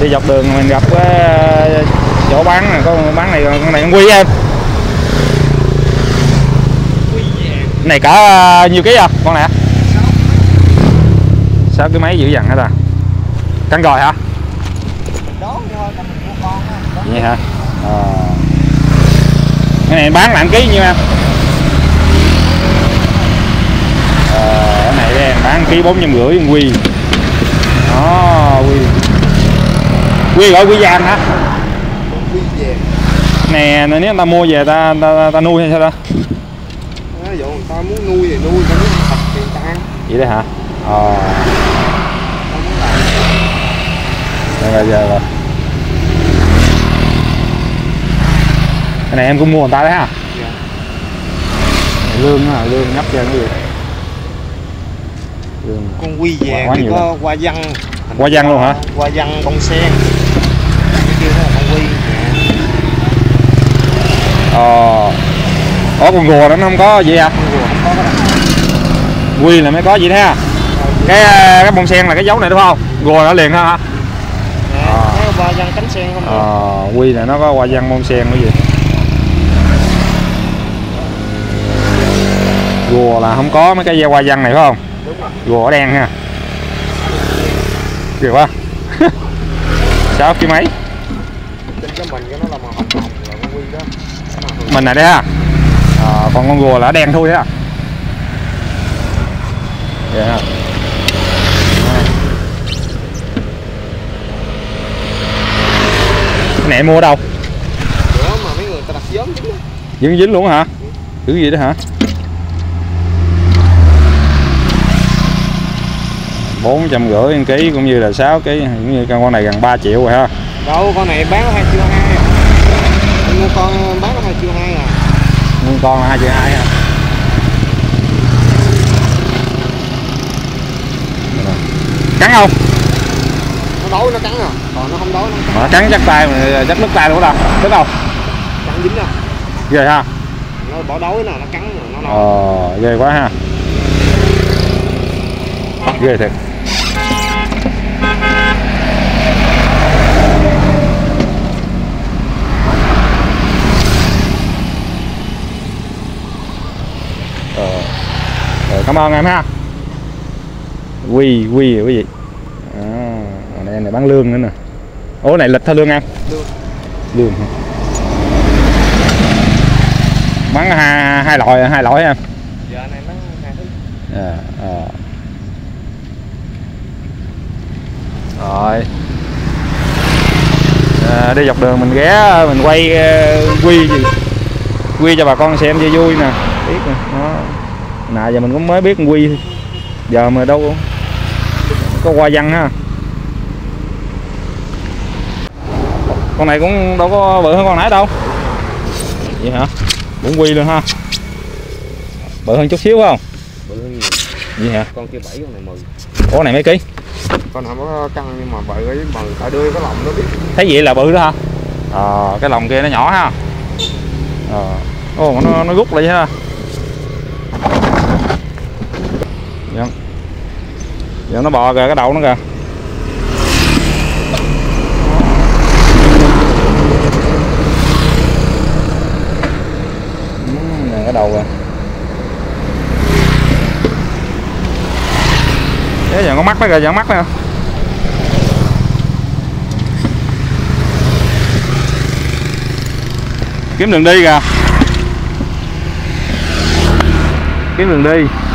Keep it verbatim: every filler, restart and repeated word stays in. đi dọc đường mình gặp cái chỗ bán này, có bán này, con này con quy em. Này cả nhiều ký không con này? Sao cái máy dữ dằn hết à? Cắn rồi hả? Vậy hả? À. Cái này bán làm ký nhiêu em? À, cái này đây, bán ký bốn trăm rưỡi quy. Đó, quy. Quy gọi quy vàng hả? Nè, nếu ta mua về ta ta, ta, ta nuôi hay sao đó? Ví dụ ta muốn nuôi thì nuôi, ta muốn thật thì ta ăn. Vậy đấy hả? Ờ. Rồi giờ rồi. Cái này em cũng mua người ta đấy hả? Dạ. Lương hả? Lương nhấp cho cái gì? Lương. Con quy vàng thì có lắm. Hoa văn. Hoa văn luôn hả? Hoa văn bông sen. Cái kia đó là con quy. Ờ. Ủa con rùa nó không có gì hả? Quy là mới có gì thế hả? Cái cái bông sen là cái dấu này đúng không? Rùa nó liền hả? Hoa văn cánh sen không? Ờ, quy là nó có hoa văn bông sen cái gì? Rùa là không có mấy cái hoa văn này phải không? Đúng rồi. Rùa đen ha. Được quá. Sao cái máy? Mình là đấy ha. À, còn con rùa là đen thôi đấy à. Yeah. Cái này mua ở đâu? Đó mà mấy người ta đặt giống dính. Dính dính luôn hả? Thứ gì đó hả? bốn trăm rưỡi một ký cũng như là sáu ký, cũng như con này gần ba triệu rồi ha. Đâu con này bán hai triệu hai. Mua con bán hai triệu hai à. Mua con là hai triệu hai à. Cắn không? Nó đói nó cắn à, còn nó không đói nó cắn. Mà cắn chắc tay mà chắc nước tay luôn đó. Đúng không? Cắn dính à. Ghê ha. Nó bỏ đói nè, nó cắn rồi nó đói. Ờ, ghê quá ha. Ghê thiệt. Ờ. Ờ, cảm ơn em ha. Quy quy quý vị. À, này, này bán lương nữa nè. Ố này lịch theo lương em. Lương. Lương. Bán hai hai loại hai loại em. Giờ này bán hai thứ. Ờ ờ. Rồi à, đi dọc đường mình ghé mình quay uh, quy gì quy cho bà con xem cho vui nè, biết nè đó. Nà giờ mình cũng mới biết quy thôi, giờ mà đâu có hoa văn ha. Con này cũng đâu có bự hơn con nãy đâu. Vậy hả? Cũng quy luôn ha. Bự hơn chút xíu không? Bự hơn nhiều. Vậy hả? Con kia bảy, con này mười. Ủa này mấy ký? Con không có căng nhưng mà bự ấy, mà cả đưa cái lồng nó biết. Thấy vậy là bự đó hả? Ờ, cái lồng kia nó nhỏ ha. Ờ. Ồ, nó nó rút lại ha. Dạ. Dạ nó bò kìa, cái đầu nó kìa. Nè cái đầu kìa. Thế giờ có mắt nó kìa, giờ mắt nữa. Kiếm đường đi kìa. Kiếm đường đi.